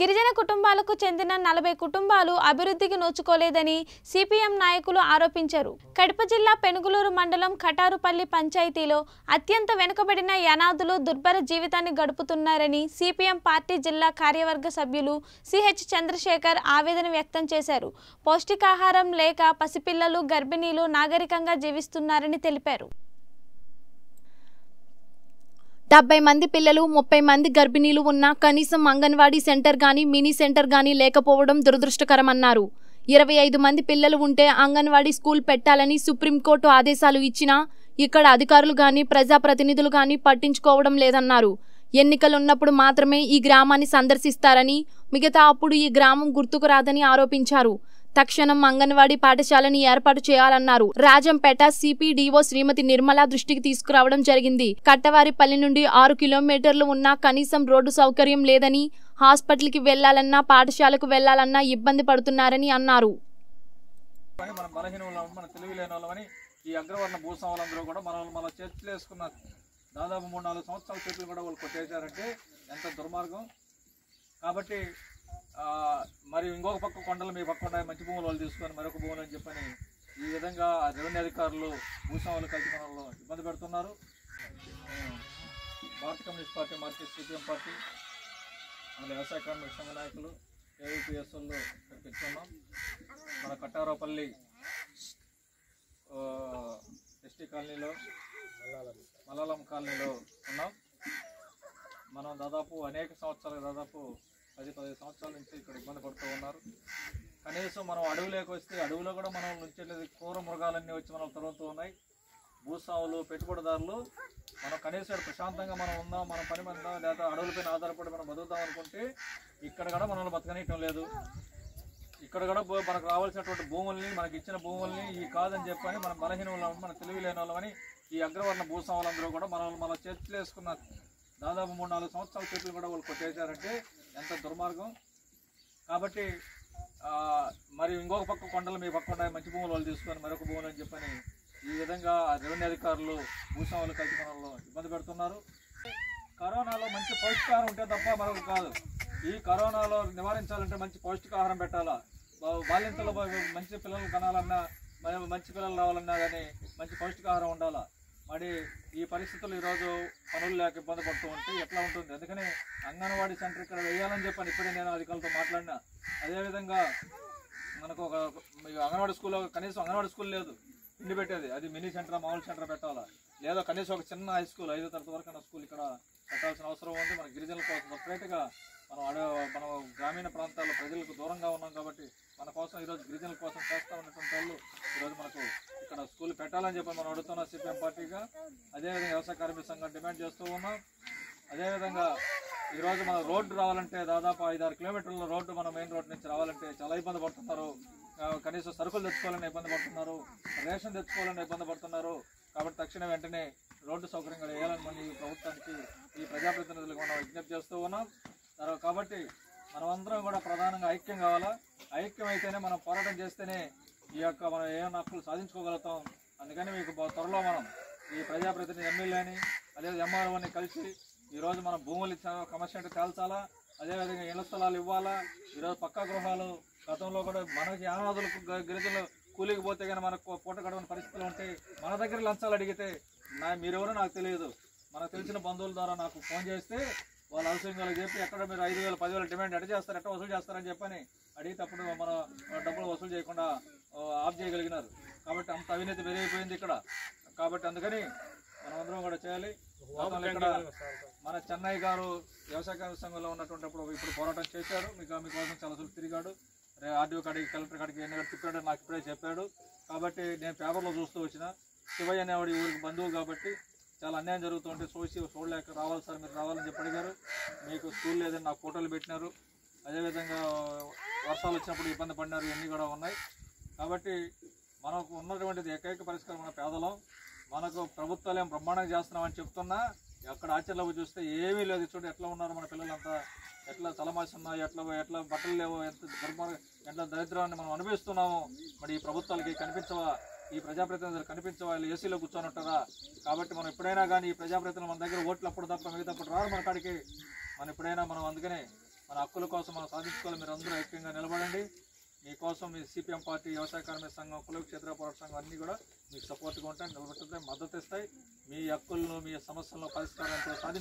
గిరిజన కుటుంబాలకు చెందిన 40 కుటుంబాలు అభివృద్ధికి నోచుకోలేదని సిపిఎం నాయకులు ఆరోపించారు. కడప జిల్లా పెనుగులూరు మండలం కటారిపల్లి పంచాయతీలో అత్యంత వెనుకబడిన యానాదులు దుర్భర జీవితాన్ని గడుపుతున్నారని సిపిఎం పార్టీ జిల్లా కార్యవర్గ సభ్యులు సిహెచ్ చంద్రశేఖర్ ఆవేదన వ్యక్తం చేశారు. పౌష్టికాహారం లేక పసిపిల్లలు గర్భిణీలు నాగరికంగా జీవిస్తున్నారని తెలిపారు. 70 మంది పిల్లలు 30 మంది గర్భిణీలు ఉన్నా కనీసం అంగన్వాడీ సెంటర్ గాని మినీ సెంటర్ గాని లేకపోవడం దురదృష్టకరమన్నారు. 25 మంది పిల్లలు ఉంటే అంగన్వాడీ స్కూల్ పెట్టాలని సుప్రీంకోర్టు ఆదేశాలు ఇచ్చినా ఇక్కడ అధికారులు గాని ప్రజాప్రతినిధులు గాని పట్టించుకోవడం లేదన్నారు. ఎన్నికలున్నప్పుడు మాత్రమే ఈ గ్రామాన్ని సందర్శిస్తారని మిగతా అప్పుడు ఈ గ్రామం గుర్తుకు రాదని ఆరోపించారు. తక్షణం అంగన్వాడీ పాఠశాలను ఏర్పాటు చేయాలన్నారు. రాజంపేట సిపిడిఓ శ్రీమతి నిర్మల దృష్టికి తీసుకురావడం జరిగింది. కట్టవారిపల్లి నుండి 6 కిలోమీటర్లు ఉన్నా కనీసం రోడ్డు సౌకర్యం లేదని, హాస్పిటల్కి వెళ్లాలన్నా పాఠశాలకు వెళ్లాలన్నా ఇబ్బంది పడుతున్నారని అన్నారు. మరి ఇంకొక పక్క కొండలు మీ పక్క కొండ మంచి భూములు వాళ్ళు తీసుకొని మరొక భూములు అని చెప్పని ఈ విధంగా రెవెన్యూ అధికారులు భూస్వాములు కలిసి మనలో ఇబ్బంది పెడుతున్నారు. భారత communist party Marxist CPM party మన వ్యవసాయ కార్మిక సంఘ నాయకులు ఏఐపిఎస్ఎల్లో ఇక్కడికి వచ్చున్నాం. మన కట్టారపల్లి ఎస్టీ కాలనీలో మలాలం కాలనీలో ఉన్నాం. మనం దాదాపు అనేక సంవత్సరాలు దాదాపు 10-15 సంవత్సరాల నుంచి ఇక్కడ ఇబ్బంది పడుతూ ఉన్నారు. కనీసం మనం అడవిలోకి వస్తే అడవిలో కూడా మనం నుంచేది కూర మృగాలన్నీ వచ్చి మనం తరుగుతూ ఉన్నాయి. భూస్వాములు పెట్టుబడిదారులు మనం కనీసం ప్రశాంతంగా మనం ఉందాం, మనం పని మందాం, లేదా అడవులపైన ఆధారపడి మనం బతుకుదాం అనుకుంటే ఇక్కడ కూడా మనల్ని బతకనియటం లేదు. ఇక్కడ కూడా మనకు రావాల్సినటువంటి భూముల్ని మనకి ఇచ్చిన భూముల్ని ఈ కాదని చెప్పని మనం బలహీన వాళ్ళం, మన తెలివి లేని వాళ్ళమని ఈ అగ్రవర్ణ భూస్వాములందరూ కూడా మనల్ని మన చేతులు వేసుకున్నారు. దాదాపు 3-4 సంవత్సరాల చేతులు కూడా వాళ్ళు కొట్టేశారంటే ఎంత దుర్మార్గం. కాబట్టి మరి ఇంకొక పక్క కొండలు మీ పక్క కొండ మంచి భూములు వాళ్ళు తీసుకొని మరొక భూములు అని చెప్పని ఈ విధంగా రెవెన్యూ అధికారులు భూస్వాములు కలిసి మనలో ఇబ్బంది పెడుతున్నారు. కరోనాలో మంచి పౌష్టికాహారం ఉంటే తప్ప మరొకటి కాదు. ఈ కరోనాలో నివారించాలంటే మంచి పౌష్టికాహారం పెట్టాలా, బాల్యంతలో మంచి పిల్లలు కనాలన్నా మంచి పిల్లలు రావాలన్నా కానీ మంచి పౌష్టికాహారం ఉండాలా. మరి ఈ పరిస్థితులు ఈరోజు పనులు లేక ఇబ్బంది పడుతూ ఉంటే ఎట్లా ఉంటుంది? అందుకని అంగన్వాడీ సెంటర్ ఇక్కడ వేయాలని చెప్పని ఇప్పుడే నేను అధికారులతో మాట్లాడినా. అదేవిధంగా మనకు ఒక అంగన్వాడీ స్కూల్లో కనీసం అంగన్వాడీ స్కూల్ లేదు, ఇండి పెట్టేది అది మినీ సెంటర్ మామూలు సెంటర్ పెట్టాలా, లేదా కనీసం ఒక చిన్న హై స్కూల్ 5వ తరగతి వరకు స్కూల్ ఇక్కడ పెట్టాల్సిన అవసరం ఉంది. మన గిరిజనుల కోసం సపరేట్గా మనం గ్రామీణ ప్రాంతాల్లో ప్రజలకు దూరంగా ఉన్నాం కాబట్టి మన కోసం ఈరోజు గిరిజనుల కోసం చేస్తూ ఉన్నటువంటి వాళ్ళు ఈరోజు మనకు ఇక్కడ స్కూల్ పెట్టాలని చెప్పి మనం అడుగుతున్నాం సిపిఎం పార్టీగా. అదేవిధంగా వ్యవసాయ కార్మిక సంఘం డిమాండ్ చేస్తూ ఉన్నాం. అదేవిధంగా ఈరోజు మన రోడ్డు రావాలంటే దాదాపు 5-6 కిలోమీటర్ల రోడ్డు మన మెయిన్ రోడ్డు నుంచి రావాలంటే చాలా ఇబ్బంది పడుతున్నారు. కనీసం సరుకులు తెచ్చుకోవాలని ఇబ్బంది పడుతున్నారు, రేషన్ తెచ్చుకోవాలని ఇబ్బంది పడుతున్నారు. కాబట్టి తక్షణ వెంటనే రోడ్డు సౌకర్యంగా వేయాలని మనం ఈ ప్రభుత్వానికి ఈ ప్రజాప్రతినిధులకు మనం విజ్ఞప్తి చేస్తూ ఉన్నాం. కాబట్టి మనమందరం కూడా ప్రధానంగా ఐక్యం కావాలా. ఐక్యం అయితేనే మనం పోరాటం చేస్తేనే ఈ యొక్క మనం ఏమైనా హక్కులు సాధించుకోగలుగుతాం. అందుకని మీకు త్వరలో మనం ఈ ప్రజాప్రతినిధి ఎమ్మెల్యేని అదే ఎంఆర్ఓని కలిసి ఈరోజు మనం భూములు కమర్షియల్ తేల్చాలా, అదేవిధంగా ఇళ్ల స్థలాలు ఇవ్వాలా. ఈరోజు పక్కా గృహాలు గతంలో కూడా మనకి యానాదులకు గిరిజనులు కూలికి పోతే కానీ మనకు పూట గడవని పరిస్థితులు ఉంటాయి. మన దగ్గర లంచాలు అడిగితే మీరెవరో నాకు తెలియదు, మనకు తెలిసిన బంధువుల ద్వారా నాకు ఫోన్ చేస్తే వాళ్ళు అవసరంగా చెప్పి ఎక్కడ మీరు 5,000-10,000 డిమాండ్ ఎట్ట చేస్తారు, ఎట్ట వసూలు చేస్తారని చెప్పని అడిగేటప్పుడు మన డబ్బులు వసూలు చేయకుండా ఆఫ్ చేయగలిగినారు. కాబట్టి అంత అవినీతి పెరిగిపోయింది ఇక్కడ. కాబట్టి అందుకని మనం అందరం కూడా చేయాలి. ఇక్కడ మన చెన్నై గారు వ్యవసాయ సంఘంలో ఉన్నటువంటి ఇప్పుడు పోరాటం చేశారు, మీకోసం చాలా సులువు తిరిగాడు, ఆర్డీఓ కాడికి కలెక్టర్ కాడికి ఎన్ని తిప్పాడో నాకు ఇప్పుడే చెప్పాడు. కాబట్టి నేను పేపర్లో చూస్తూ వచ్చిన శివయ్య అనేవాడు ఊరికి బంధువు కాబట్టి చాలా అన్యాయం జరుగుతుంటే చూడలేక రావాలి సార్ మీరు రావాలని చెప్పి అడిగారు. మీకు స్కూల్ లేదని నాకు ఫోటోలు పెట్టినారు, అదేవిధంగా వర్షాలు వచ్చినప్పుడు ఇబ్బంది పడినారు, ఇవన్నీ కూడా ఉన్నాయి. కాబట్టి మనకు ఉన్నటువంటిది ఏకైక పరిష్కారం మన పేదలం. మనకు ప్రభుత్వాలు ఏం బ్రహ్మాండంగా చేస్తున్నామని చెప్తున్నా అక్కడ ఆచరణలోకి చూస్తే ఏమీ లేదు. చూడండి ఎట్లా ఉన్నారు మన పిల్లలంతా, ఎట్లా తలమాసి ఉన్నాయి, ఎట్లా బట్టలు లేవో, ఎట్లా దరిద్రాన్ని మనం అనుభవిస్తున్నాము. మరి ఈ ప్రభుత్వాలకి కనిపించవా? ఈ ప్రజాప్రతినిధులు కనిపించే వాళ్ళు ఏసీలో కూర్చొని ఉంటారా? కాబట్టి మనం ఎప్పుడైనా కానీ ఈ ప్రజాప్రతినిధులు మన దగ్గర ఓట్లు అప్పుడు తప్ప మిగతా అప్పుడు రారు మన కాడికి. మనం ఎప్పుడైనా మనం అందుకనే మన హక్కుల కోసం మనం సాధించుకోవాలి. మీరు అందరూ ఐక్యంగా నిలబడండి. మీకోసం మీ సిపిఎం పార్టీ, వ్యవసాయ కార్మిక సంఘం, కుల క్షేత్ర పోరాట సంఘం అన్నీ కూడా మీకు సపోర్ట్గా ఉంటాయి, నిలబెట్టుతాయి, మద్దతు ఇస్తాయి. మీ హక్కులను, మీ సమస్యలను పరిష్కారంతో సాధించ